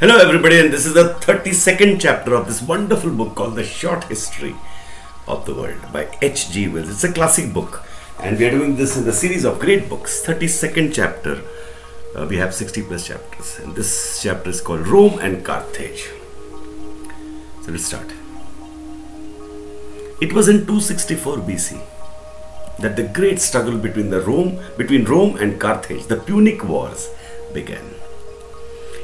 Hello everybody, and this is the 32nd chapter of this wonderful book called The Short History of the World by HG Wells. It's a classic book and we are doing this in the series of great books. 32nd chapter, we have 60 plus chapters, and this chapter is called Rome and Carthage. So let's start. It was in 264 BC that the great struggle between Rome and Carthage, the Punic Wars, began.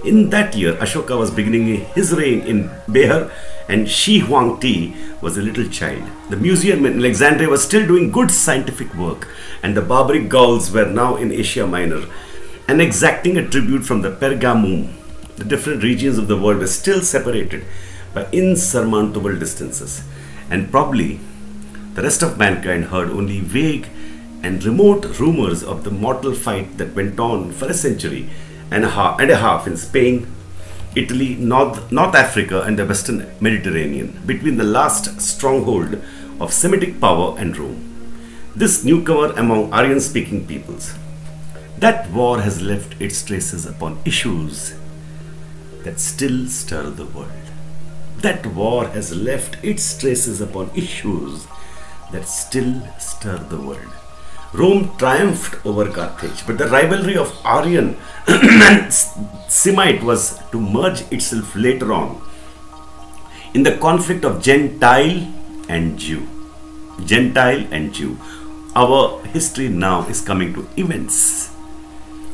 In that year, Ashoka was beginning his reign in Behar, and Shi Hwang-ti was a little child. The museum in Alexandria was still doing good scientific work, and the barbaric Gauls were now in Asia Minor and exacting a tribute from the Pergamum. The different regions of the world were still separated by insurmountable distances, and probably the rest of mankind heard only vague and remote rumors of the mortal fight that went on for a century and a half in Spain, Italy, North Africa and the Western Mediterranean, between the last stronghold of Semitic power and Rome, this newcomer among Aryan-speaking peoples. That war has left its traces upon issues that still stir the world. That war has left its traces upon issues that still stir the world. Rome triumphed over Carthage, but the rivalry of Aryan and Semite was to merge itself later on in the conflict of Gentile and Jew. Our history now is coming to events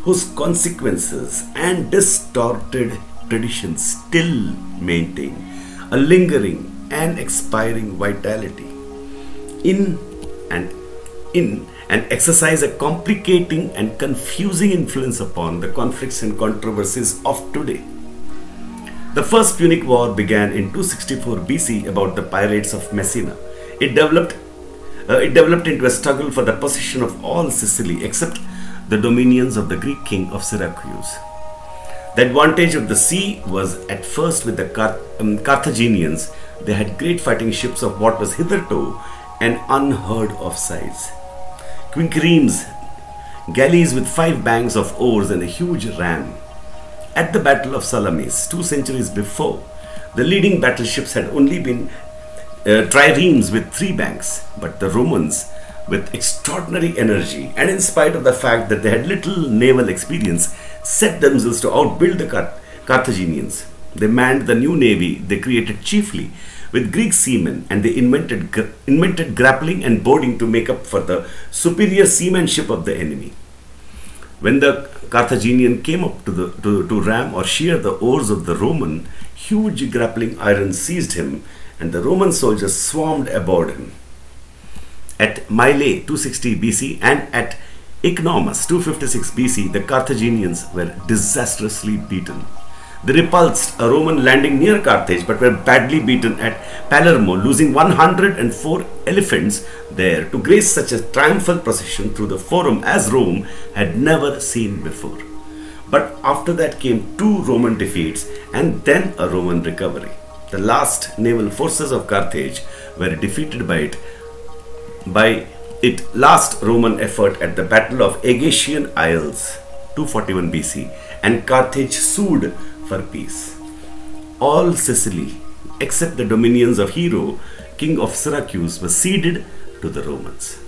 whose consequences and distorted traditions still maintain a lingering and expiring vitality and exercise a complicating and confusing influence upon the conflicts and controversies of today. The first Punic War began in 264 BC about the pirates of Messina. It developed into a struggle for the possession of all Sicily except the dominions of the Greek king of Syracuse. The advantage of the sea was at first with the Carthaginians. They had great fighting ships of what was hitherto an unheard of size. Quinqueremes, galleys with 5 banks of oars and a huge ram. At the Battle of Salamis, 2 centuries before, the leading battleships had only been triremes with 3 banks, but the Romans, with extraordinary energy and in spite of the fact that they had little naval experience, set themselves to outbuild the Carthaginians. They manned the new navy they created chiefly with Greek seamen, and they invented grappling and boarding to make up for the superior seamanship of the enemy. When the Carthaginian came up to ram or shear the oars of the Roman, huge grappling irons seized him and the Roman soldiers swarmed aboard him. At Mylae 260 BC and at Ichnomus 256 BC, the Carthaginians were disastrously beaten. They repulsed a Roman landing near Carthage but were badly beaten at Palermo, losing 104 elephants there to grace such a triumphal procession through the Forum as Rome had never seen before. But after that came 2 Roman defeats and then a Roman recovery. The last naval forces of Carthage were defeated by its last Roman effort at the Battle of Aegatian Isles 241 BC, and Carthage sued for peace. All Sicily, except the dominions of Hero, king of Syracuse, was ceded to the Romans.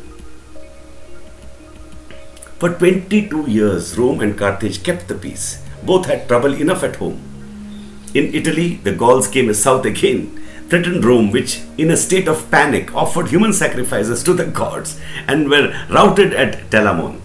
For 22 years, Rome and Carthage kept the peace. Both had trouble enough at home. In Italy, the Gauls came south again, threatened Rome, which in a state of panic offered human sacrifices to the gods, and were routed at Telamon.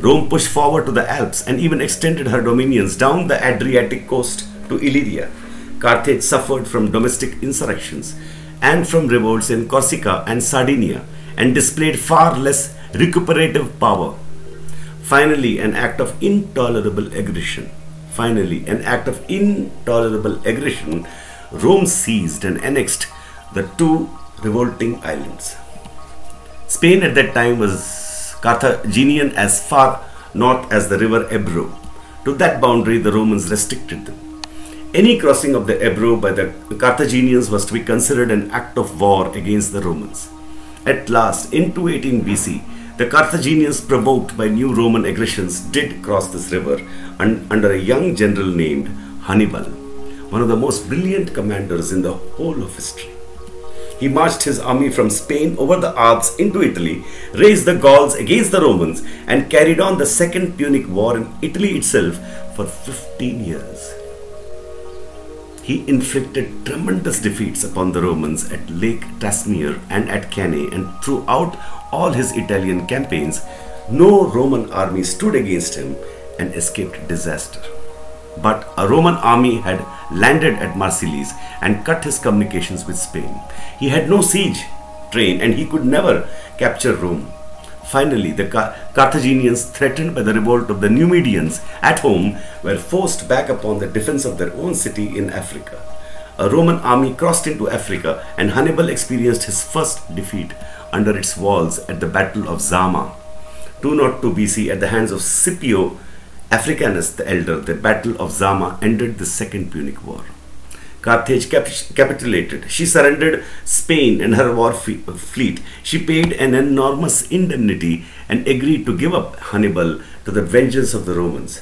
Rome pushed forward to the Alps and even extended her dominions down the Adriatic coast to Illyria. Carthage suffered from domestic insurrections and from revolts in Corsica and Sardinia, and displayed far less recuperative power. Finally, an act of intolerable aggression, Rome seized and annexed the 2 revolting islands. Spain at that time was Carthaginian as far north as the river Ebro. To that boundary, the Romans restricted them. Any crossing of the Ebro by the Carthaginians was to be considered an act of war against the Romans. At last, in 218 BC, the Carthaginians, provoked by new Roman aggressions, did cross this river under a young general named Hannibal. one of the most brilliant commanders in the whole of history. He marched his army from Spain over the Alps into Italy, raised the Gauls against the Romans, and carried on the Second Punic War in Italy itself for 15 years. He inflicted tremendous defeats upon the Romans at Lake Trasmere and at Cannae, and throughout all his Italian campaigns, no Roman army stood against him and escaped disaster. But a Roman army had landed at Marseilles and cut his communications with Spain. He had no siege train and he could never capture Rome. Finally, the Carthaginians, threatened by the revolt of the Numidians at home, were forced back upon the defense of their own city in Africa. A Roman army crossed into Africa and Hannibal experienced his first defeat under its walls at the Battle of Zama, 202 BC, at the hands of Scipio Africanus the Elder. The Battle of Zama ended the Second Punic War. Carthage capitulated. She surrendered Spain and her war fleet. She paid an enormous indemnity and agreed to give up Hannibal to the vengeance of the Romans.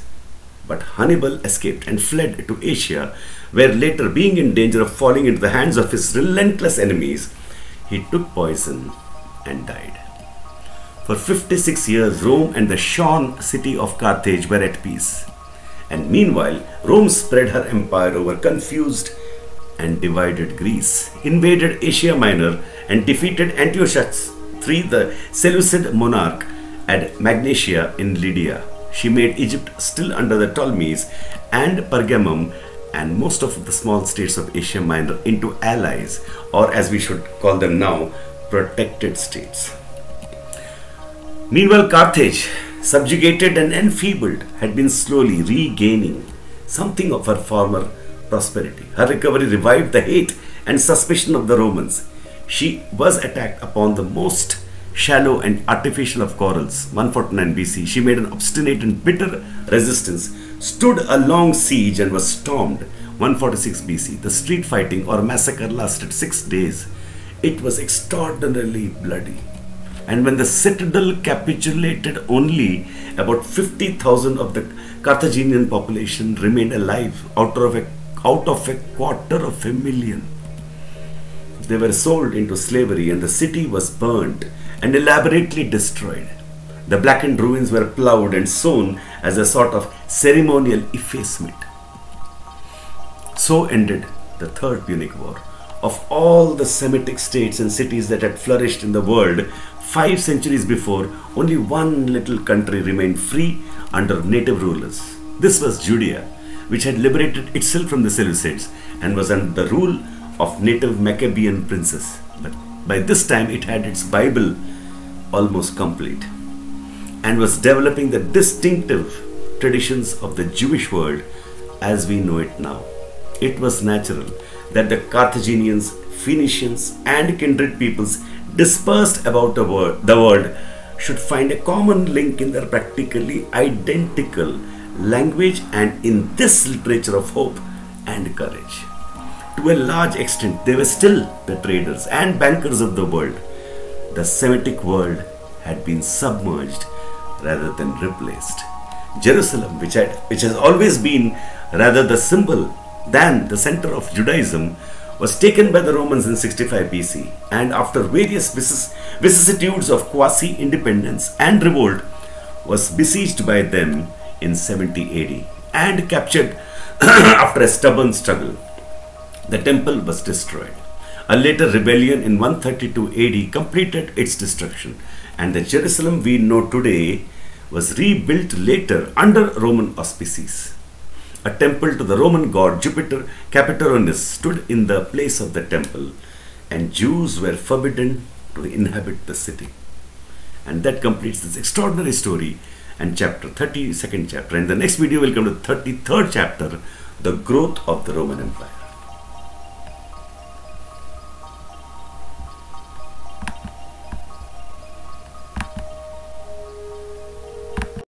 But Hannibal escaped and fled to Asia, where later, being in danger of falling into the hands of his relentless enemies, he took poison and died. For 56 years, Rome and the shorn city of Carthage were at peace. And meanwhile, Rome spread her empire over confused and divided Greece, invaded Asia Minor, and defeated Antiochus III, the Seleucid monarch, at Magnesia in Lydia. She made Egypt, still under the Ptolemies, and Pergamum and most of the small states of Asia Minor into allies, or as we should call them now, protected states. Meanwhile, Carthage, subjugated and enfeebled, had been slowly regaining something of her former prosperity. Her recovery revived the hate and suspicion of the Romans. She was attacked upon the most shallow and artificial of corals. 149 BC, she made an obstinate and bitter resistance, stood a long siege and was stormed. 146 BC, the street fighting or massacre lasted 6 days. It was extraordinarily bloody. And when the citadel capitulated, only about 50,000 of the Carthaginian population remained alive out of a quarter of a million. They were sold into slavery and the city was burnt and elaborately destroyed. The blackened ruins were ploughed and sown as a sort of ceremonial effacement. So ended the Third Punic War. Of all the Semitic states and cities that had flourished in the world 5 centuries before, only one little country remained free under native rulers. This was Judea, which had liberated itself from the Seleucids and was under the rule of native Maccabean princes. But by this time, it had its Bible almost complete and was developing the distinctive traditions of the Jewish world as we know it now. It was natural that the Carthaginians, Phoenicians, and kindred peoples dispersed about the world should find a common link in their practically identical language and in this literature of hope and courage. To a large extent, they were still the traders and bankers of the world. The Semitic world had been submerged rather than replaced. Jerusalem, which has always been rather the symbol than the center of Judaism, was taken by the Romans in 65 BC, and after various vicissitudes of quasi-independence and revolt, was besieged by them in 70 AD and captured after a stubborn struggle. The temple was destroyed. A later rebellion in 132 AD completed its destruction, and the Jerusalem we know today was rebuilt later under Roman auspices. A temple to the Roman god Jupiter Capitolinus stood in the place of the temple, and Jews were forbidden to inhabit the city. And that completes this extraordinary story and chapter, 32nd chapter. In the next video, we'll come to the 33rd chapter, the growth of the Roman Empire.